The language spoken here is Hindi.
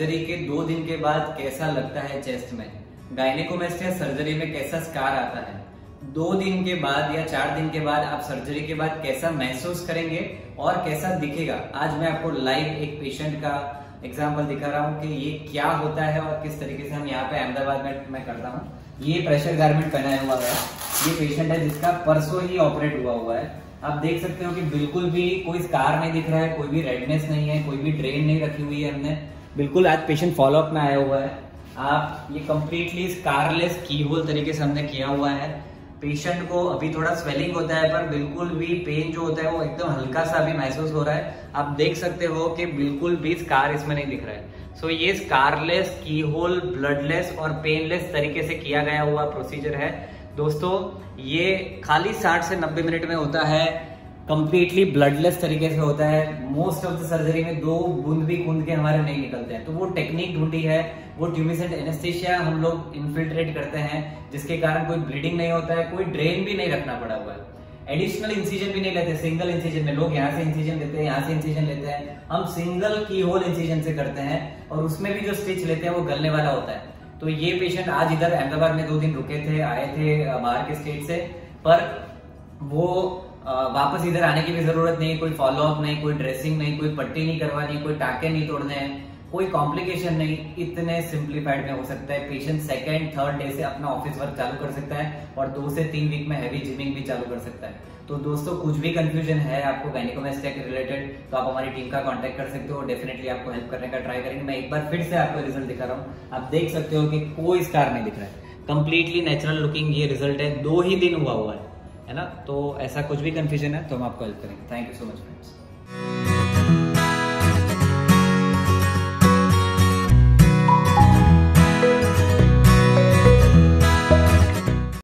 सर्जरी के 2 दिन के बाद कैसा लगता है चेस्ट में, गाइनेकोमेस्टिया सर्जरी में कैसा स्कार आता है, 2 दिन के बाद या 4 दिन के बाद आप सर्जरी के बाद कैसा महसूस करेंगे और कैसा दिखेगा, आज मैं आपको लाइव एक पेशेंट का एग्जाम्पल दिखा रहा हूँ कि ये क्या होता है और किस तरीके से हम यहाँ पे अहमदाबाद में मैं करता हूँ। ये प्रेशर गारमेंट पहनाया हुआ है ये पेशेंट है जिसका परसों ही ऑपरेट हुआ है। आप देख सकते हो कि बिल्कुल भी कोई स्कार नहीं दिख रहा है, कोई भी रेडनेस नहीं है, कोई भी ड्रेन नहीं रखी हुई है हमने, बिल्कुल आज पेशेंट फॉलोअप में आया हुआ है। आप ये कम्प्लीटली स्कारलेस कीहोल तरीके से हमने किया हुआ है। पेशेंट को अभी थोड़ा स्वेलिंग होता है पर बिल्कुल भी पेन जो होता है वो एकदम हल्का सा भी महसूस हो रहा है। आप देख सकते हो कि बिल्कुल भी स्कार इसमें नहीं दिख रहा है। सो ये स्कारलेस कीहोल ब्लडलेस और पेनलेस तरीके से किया गया हुआ प्रोसीजर है। दोस्तों ये खाली 60 से 90 मिनट में होता है, कंप्लीटली ब्लडलेस तरीके से होता है। मोस्ट ऑफ द सर्जरी में 2 बूंद भी खून के हमारे नहीं निकलते हैं। तो वो टेक्निक ढूंढी है, वो ट्यूमिसेंट एनेस्थीसिया हम लोग इंफिल्ट्रेट करते हैं जिसके कारण कोई ब्लीडिंग नहीं होता है, कोई ड्रेन भी नहीं रखना पड़ा हुआ है, एडिशनल इंसिजन भी नहीं लेते। सिंगल इंसिजन में लोग यहाँ से इंसिजन लेते हैं, यहाँ से इंसिजन लेते हैं, हम सिंगल की होल इंसिजन से करते हैं और उसमें भी जो स्टिच लेते हैं वो गलने वाला होता है। तो ये पेशेंट आज इधर अहमदाबाद में 2 दिन रुके थे, आए थे बाहर के स्टेट से, पर वो वापस इधर आने की भी जरूरत नहीं, कोई फॉलोअप नहीं, कोई ड्रेसिंग नहीं, कोई पट्टी नहीं करवानी, कोई टाके नहीं तोड़ने हैं, कोई कॉम्प्लिकेशन नहीं। इतने सिंप्लीफाइड में हो सकता है। पेशेंट सेकेंड थर्ड डे से अपना ऑफिस वर्क चालू कर सकता है और 2 से 3 वीक में हैवी जिमिंग भी चालू कर सकता है। तो दोस्तों कुछ भी कंफ्यूजन है आपको गाइनेकोमेस्टिया के रिलेटेड तो आप हमारी टीम का कांटेक्ट कर सकते हो, डेफिनेटली आपको हेल्प करने का ट्राई करेंगे। मैं एक बार फिर से आपको रिजल्ट दिखा रहा हूँ, आप देख सकते हो कि कोई स्कार नहीं दिख रहा है, कंप्लीटली नेचुरल लुकिंग ये रिजल्ट है, 2 ही दिन हुआ है ना। तो ऐसा कुछ भी कंफ्यूजन है तो हम आपको हेल्प करेंगे। Thank you so much friends.